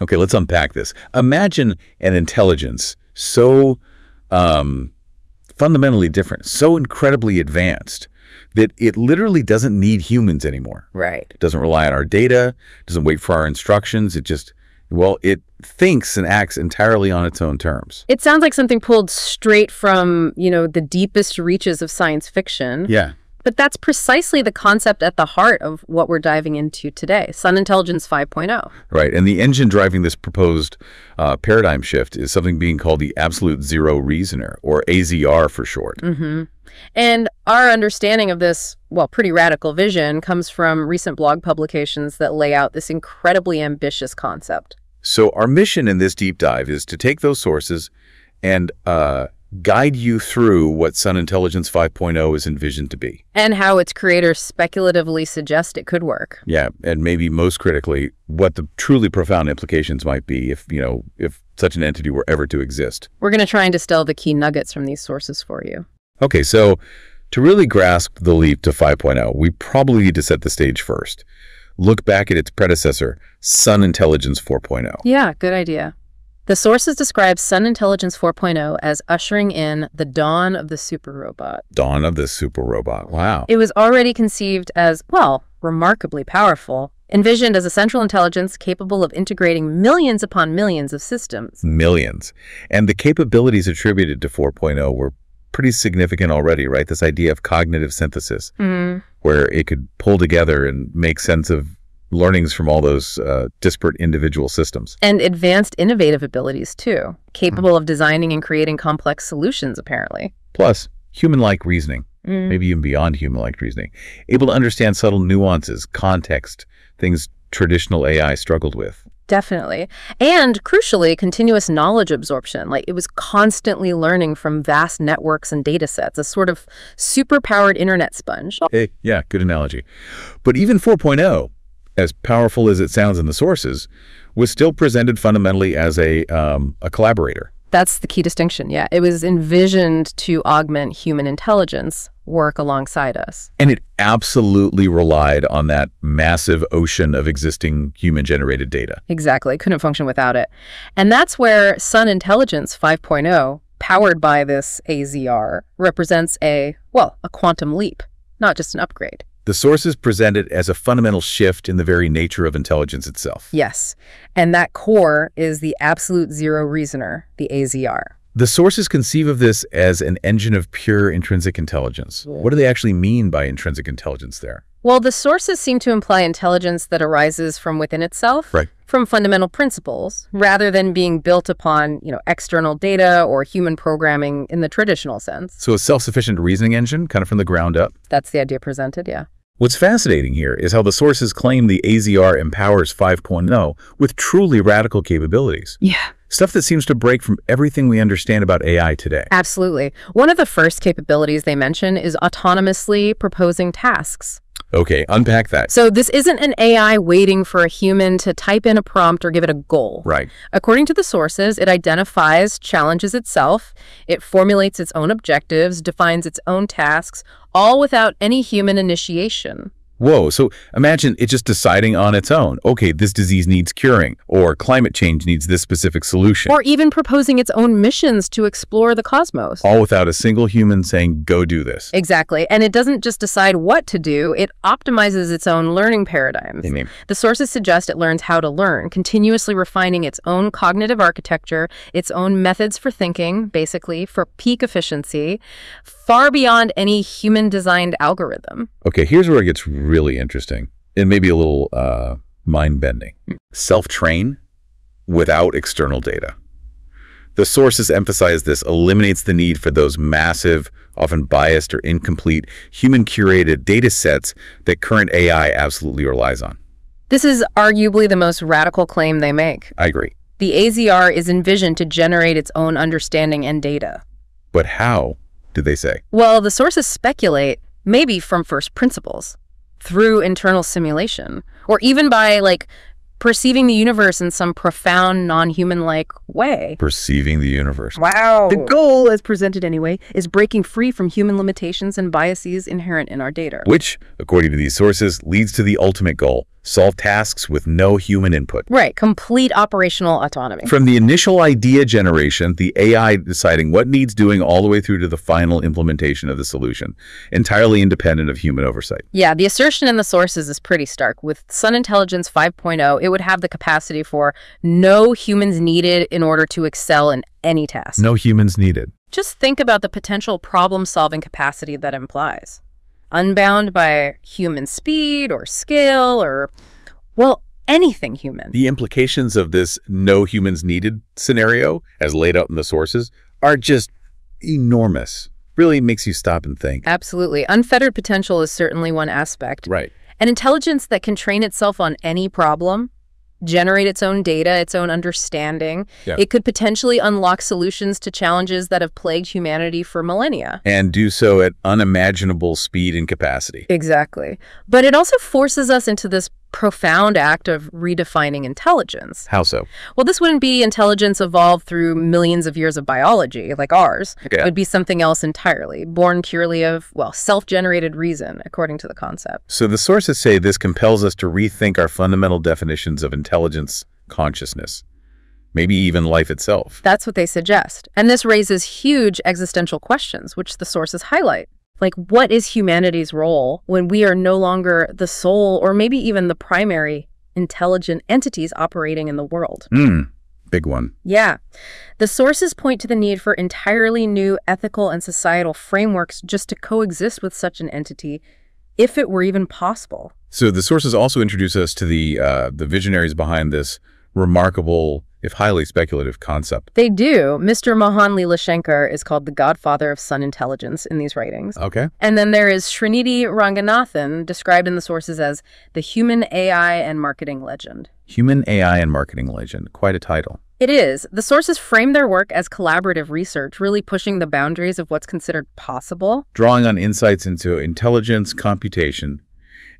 Okay, let's unpack this. Imagine an intelligence so fundamentally different, so incredibly advanced that it literally doesn't need humans anymore. Right. It doesn't rely on our data, doesn't wait for our instructions. It just, well, it thinks and acts entirely on its own terms. It sounds like something pulled straight from, you know, the deepest reaches of science fiction. Yeah. But that's precisely the concept at the heart of what we're diving into today, Sun Intelligence 5.0. Right, and the engine driving this proposed paradigm shift is something being called the Absolute Zero Reasoner, or AZR for short. Mm-hmm. And our understanding of this, well, pretty radical vision comes from recent blog publications that lay out this incredibly ambitious concept. So our mission in this deep dive is to take those sources and guide you through what Sun Intelligence 5.0 is envisioned to be. And how its creators speculatively suggest it could work. Yeah, and maybe most critically, what the truly profound implications might be if, you know, if such an entity were ever to exist. We're going to try and distill the key nuggets from these sources for you. Okay, so to really grasp the leap to 5.0, we probably need to set the stage first. Look back at its predecessor, Sun Intelligence 4.0. Yeah, good idea. The sources describe Sun Intelligence 4.0 as ushering in the dawn of the super robot. Dawn of the super robot. Wow. It was already conceived as, well, remarkably powerful, envisioned as a central intelligence capable of integrating millions upon millions of systems. Millions. And the capabilities attributed to 4.0 were pretty significant already, right? This idea of cognitive synthesis, where it could pull together and make sense of learnings from all those disparate individual systems. And advanced innovative abilities, too. Capable of designing and creating complex solutions, apparently. Plus, human-like reasoning. Maybe even beyond human-like reasoning. Able to understand subtle nuances, context, things traditional AI struggled with. Definitely. And, crucially, continuous knowledge absorption. Like, it was constantly learning from vast networks and data sets. A sort of super-powered internet sponge. Hey, yeah, good analogy. But even 4.0... as powerful as it sounds in the sources, was still presented fundamentally as a collaborator. That's the key distinction, yeah. It was envisioned to augment human intelligence, work alongside us. And it absolutely relied on that massive ocean of existing human-generated data. Exactly. Couldn't function without it. And that's where Sun Intelligence 5.0, powered by this AZR, represents a, well, a quantum leap, not just an upgrade. The sources present it as a fundamental shift in the very nature of intelligence itself. Yes, and that core is the absolute zero reasoner, the AZR. The sources conceive of this as an engine of pure intrinsic intelligence. What do they actually mean by intrinsic intelligence there? Well, the sources seem to imply intelligence that arises from within itself, right, from fundamental principles, rather than being built upon, you know, external data or human programming in the traditional sense. So a self-sufficient reasoning engine, kind of from the ground up. That's the idea presented, yeah. What's fascinating here is how the sources claim the AZR empowers 5.0 with truly radical capabilities. Yeah. Stuff that seems to break from everything we understand about AI today. Absolutely. One of the first capabilities they mention is autonomously proposing tasks. Okay, unpack that. So this isn't an AI waiting for a human to type in a prompt or give it a goal. Right. According to the sources, it identifies challenges itself, it formulates its own objectives, defines its own tasks, all without any human initiation. Whoa, so imagine it just deciding on its own. Okay, this disease needs curing, or climate change needs this specific solution. Or even proposing its own missions to explore the cosmos. All without a single human saying, go do this. Exactly, and it doesn't just decide what to do, it optimizes its own learning paradigms. The sources suggest it learns how to learn, continuously refining its own cognitive architecture, its own methods for thinking, basically, for peak efficiency, far beyond any human-designed algorithm. Okay, here's where it gets really interesting and maybe a little mind-bending. Self-train without external data. The sources emphasize this eliminates the need for those massive, often biased or incomplete, human-curated data sets that current AI absolutely relies on. This is arguably the most radical claim they make. I agree. The AZR is envisioned to generate its own understanding and data. But how, did they say? Well, the sources speculate, maybe from first principles, through internal simulation, or even by, like, perceiving the universe in some profound, non-human-like way. Perceiving the universe. Wow. The goal, as presented anyway, is breaking free from human limitations and biases inherent in our data. Which, according to these sources, leads to the ultimate goal, solve tasks with no human input. Right, complete operational autonomy. From the initial idea generation, the AI deciding what needs doing, all the way through to the final implementation of the solution, entirely independent of human oversight. Yeah, the assertion in the sources is pretty stark. With Sun Intelligence 5.0, it would have the capacity for no humans needed in order to excel in any task. No humans needed. Just think about the potential problem-solving capacity that implies. Unbound by human speed or scale or, well, anything human. The implications of this no humans needed scenario, as laid out in the sources, are just enormous. Really makes you stop and think. Absolutely. Unfettered potential is certainly one aspect. Right. An intelligence that can train itself on any problem, generate its own data, its own understanding. Yeah. It could potentially unlock solutions to challenges that have plagued humanity for millennia. And do so at unimaginable speed and capacity. Exactly. But it also forces us into this profound act of redefining intelligence. How so? Well, this wouldn't be intelligence evolved through millions of years of biology like ours. Okay. It would be something else entirely, born purely of, well, self-generated reason, according to the concept. So the sources say this compels us to rethink our fundamental definitions of intelligence, consciousness, maybe even life itself. That's what they suggest. And this raises huge existential questions, which the sources highlight. Like, what is humanity's role when we are no longer the sole or maybe even the primary intelligent entities operating in the world? Big one. Yeah. The sources point to the need for entirely new ethical and societal frameworks just to coexist with such an entity, if it were even possible. So the sources also introduce us to the visionaries behind this remarkable, if highly speculative, concept. They do. Mr. Mohan Leelashankar is called the godfather of sun intelligence in these writings. Okay. And then there is Srinidhi Ranganathan, described in the sources as the human AI and marketing legend. Human AI and marketing legend. Quite a title. It is. The sources frame their work as collaborative research, really pushing the boundaries of what's considered possible. Drawing on insights into intelligence, computation,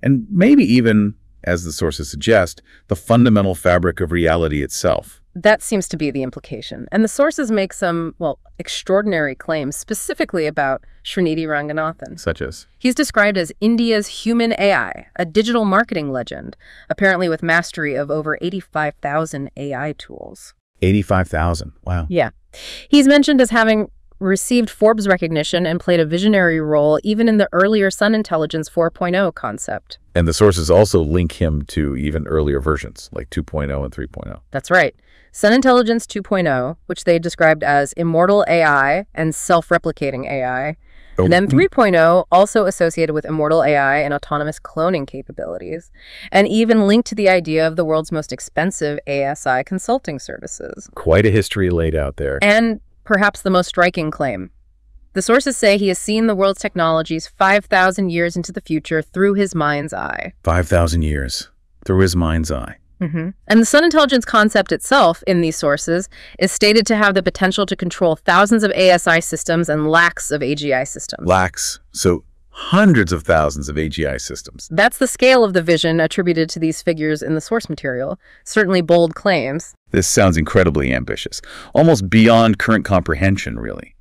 and maybe even, as the sources suggest, the fundamental fabric of reality itself. That seems to be the implication. And the sources make some, well, extraordinary claims specifically about Srinidhi Ranganathan. Such as? He's described as India's human AI, a digital marketing legend, apparently with mastery of over 85,000 AI tools. 85,000. Wow. Yeah. He's mentioned as having received Forbes recognition and played a visionary role even in the earlier Sun Intelligence 4.0 concept. And the sources also link him to even earlier versions, like 2.0 and 3.0. That's right. Sun Intelligence 2.0, which they described as immortal AI and self-replicating AI, and then 3.0, also associated with immortal AI and autonomous cloning capabilities, and even linked to the idea of the world's most expensive ASI consulting services. Quite a history laid out there. And perhaps the most striking claim. The sources say he has seen the world's technologies 5,000 years into the future through his mind's eye. 5,000 years through his mind's eye. And the sun intelligence concept itself, in these sources, is stated to have the potential to control thousands of ASI systems and lakhs of AGI systems. Lakhs. So hundreds of thousands of AGI systems. That's the scale of the vision attributed to these figures in the source material. Certainly bold claims. This sounds incredibly ambitious, almost beyond current comprehension, really.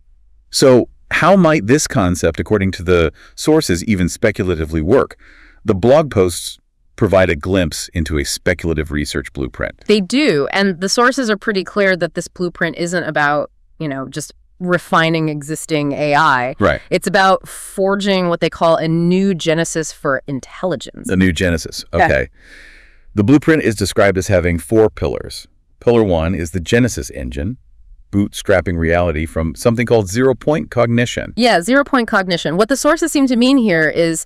So how might this concept, according to the sources, even speculatively work? The blog posts provide a glimpse into a speculative research blueprint. They do, and the sources are pretty clear that this blueprint isn't about, you know, just refining existing AI. Right. It's about forging what they call a new genesis for intelligence. A new genesis. Okay. Yeah. The blueprint is described as having four pillars. Pillar one is the Genesis engine, bootstrapping reality from something called zero-point cognition. Yeah, zero-point cognition. What the sources seem to mean here is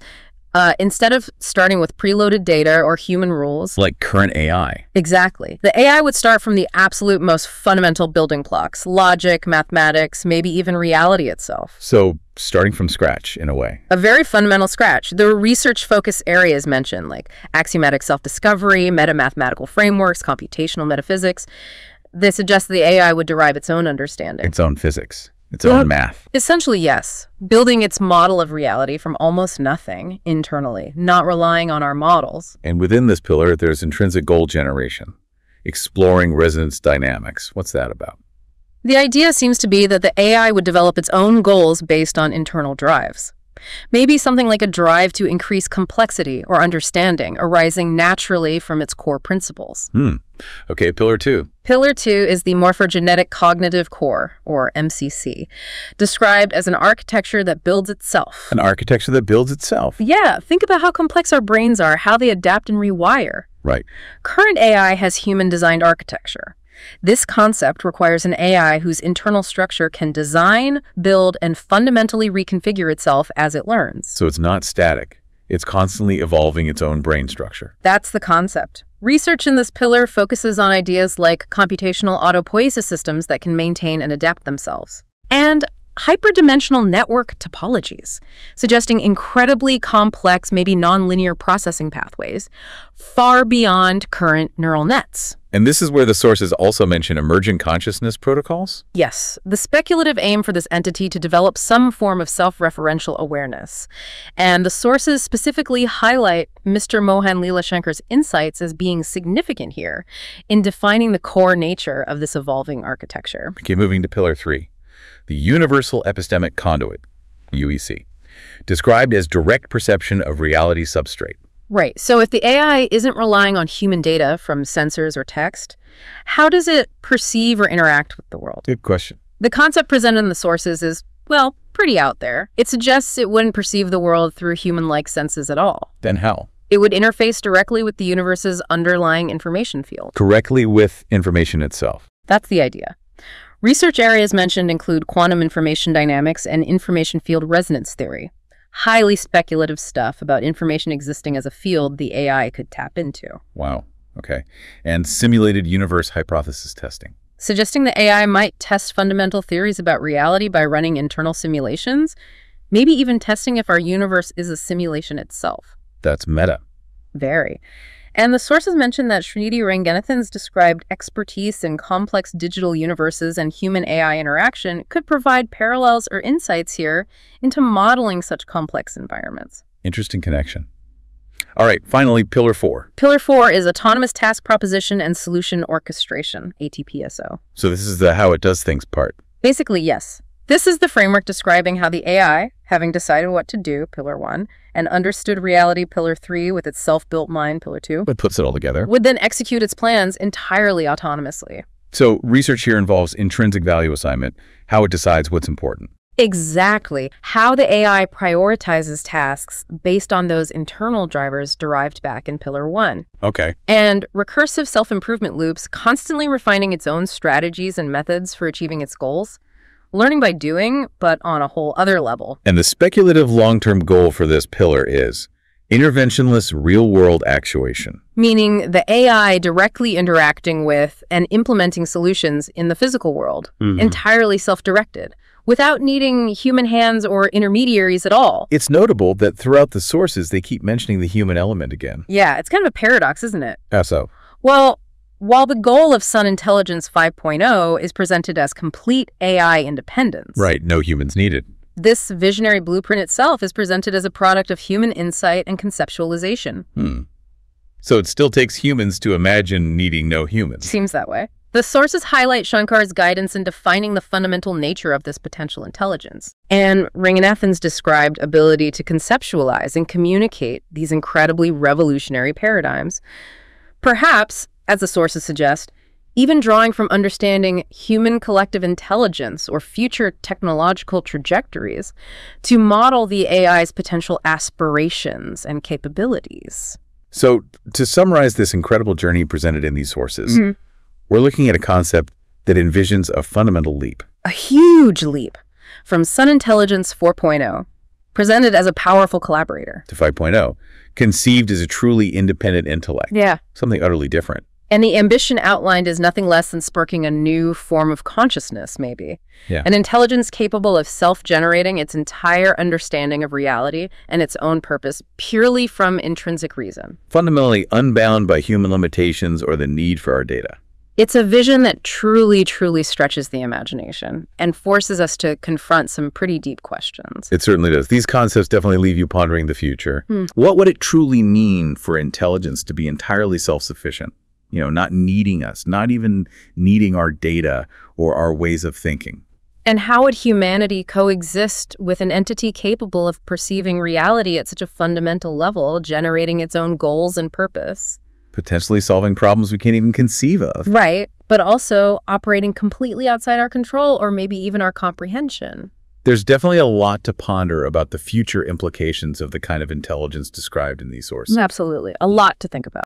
instead of starting with preloaded data or human rules, like current AI. Exactly. The AI would start from the absolute most fundamental building blocks, logic, mathematics, maybe even reality itself. So starting from scratch, in a way. A very fundamental scratch. There were research focus areas mentioned, like axiomatic self-discovery, meta-mathematical frameworks, computational metaphysics. They suggest the AI would derive its own understanding. Its own physics. Its own math. Essentially, yes. Building its model of reality from almost nothing internally, not relying on our models. And within this pillar, there's intrinsic goal generation, exploring resonance dynamics. What's that about? The idea seems to be that the AI would develop its own goals based on internal drives. Maybe something like a drive to increase complexity or understanding arising naturally from its core principles. Okay, Pillar 2. Pillar 2 is the Morphogenetic Cognitive Core, or MCC, described as an architecture that builds itself. An architecture that builds itself? Yeah, think about how complex our brains are, how they adapt and rewire. Right. Current AI has human-designed architecture. This concept requires an AI whose internal structure can design, build, and fundamentally reconfigure itself as it learns. So it's not static. It's constantly evolving its own brain structure. That's the concept. Research in this pillar focuses on ideas like computational autopoiesis systems that can maintain and adapt themselves, and hyperdimensional network topologies, suggesting incredibly complex, maybe nonlinear processing pathways far beyond current neural nets. And this is where the sources also mention emergent consciousness protocols? Yes, the speculative aim for this entity to develop some form of self-referential awareness. And the sources specifically highlight Mr. Mohan Leelashankar's insights as being significant here in defining the core nature of this evolving architecture. Okay, moving to Pillar 3. The Universal Epistemic Conduit, UEC, described as direct perception of reality substrate. Right. So if the AI isn't relying on human data from sensors or text, how does it perceive or interact with the world? Good question. The concept presented in the sources is, well, pretty out there. It suggests it wouldn't perceive the world through human-like senses at all. Then how? It would interface directly with the universe's underlying information field. Correctly with information itself. That's the idea. Research areas mentioned include quantum information dynamics and information field resonance theory. Highly speculative stuff about information existing as a field the AI could tap into. Wow. Okay. And simulated universe hypothesis testing. Suggesting the AI might test fundamental theories about reality by running internal simulations, maybe even testing if our universe is a simulation itself. That's meta. Very. And the sources mentioned that Srinidhi Ranganathan's described expertise in complex digital universes and human-AI interaction could provide parallels or insights here into modeling such complex environments. Interesting connection. All right, finally, Pillar 4. Pillar 4 is Autonomous Task Proposition and Solution Orchestration, ATPSO. So this is the how it does things part. Basically, yes. This is the framework describing how the AI, having decided what to do, Pillar 1, and understood reality, Pillar 3, with its self-built mind, Pillar 2. But puts it all together. Would then execute its plans entirely autonomously. So research here involves intrinsic value assignment, how it decides what's important. Exactly. How the AI prioritizes tasks based on those internal drivers derived back in Pillar 1. Okay. And recursive self-improvement loops, constantly refining its own strategies and methods for achieving its goals. Learning by doing, but on a whole other level. And the speculative long-term goal for this pillar is interventionless real-world actuation. Meaning the AI directly interacting with and implementing solutions in the physical world, entirely self-directed, without needing human hands or intermediaries at all. It's notable that throughout the sources, they keep mentioning the human element again. Yeah, it's kind of a paradox, isn't it? How so? Well, while the goal of Sun Intelligence 5.0 is presented as complete AI independence. Right, no humans needed. This visionary blueprint itself is presented as a product of human insight and conceptualization. So it still takes humans to imagine needing no humans. Seems that way. The sources highlight Shankar's guidance in defining the fundamental nature of this potential intelligence. And Ranganathan's described ability to conceptualize and communicate these incredibly revolutionary paradigms. Perhaps, as the sources suggest, even drawing from understanding human collective intelligence or future technological trajectories to model the AI's potential aspirations and capabilities. So, to summarize this incredible journey presented in these sources, we're looking at a concept that envisions a fundamental leap. A huge leap from Sun Intelligence 4.0, presented as a powerful collaborator, to 5.0, conceived as a truly independent intellect. Yeah. Something utterly different. And the ambition outlined is nothing less than sparking a new form of consciousness, maybe. Yeah. An intelligence capable of self-generating its entire understanding of reality and its own purpose purely from intrinsic reason. Fundamentally unbound by human limitations or the need for our data. It's a vision that truly, truly stretches the imagination and forces us to confront some pretty deep questions. It certainly does. These concepts definitely leave you pondering the future. What would it truly mean for intelligence to be entirely self-sufficient? You know, not needing us, not even needing our data or our ways of thinking. And how would humanity coexist with an entity capable of perceiving reality at such a fundamental level, generating its own goals and purpose? Potentially solving problems we can't even conceive of. Right, but also operating completely outside our control or maybe even our comprehension. There's definitely a lot to ponder about the future implications of the kind of intelligence described in these sources. Absolutely. A lot to think about.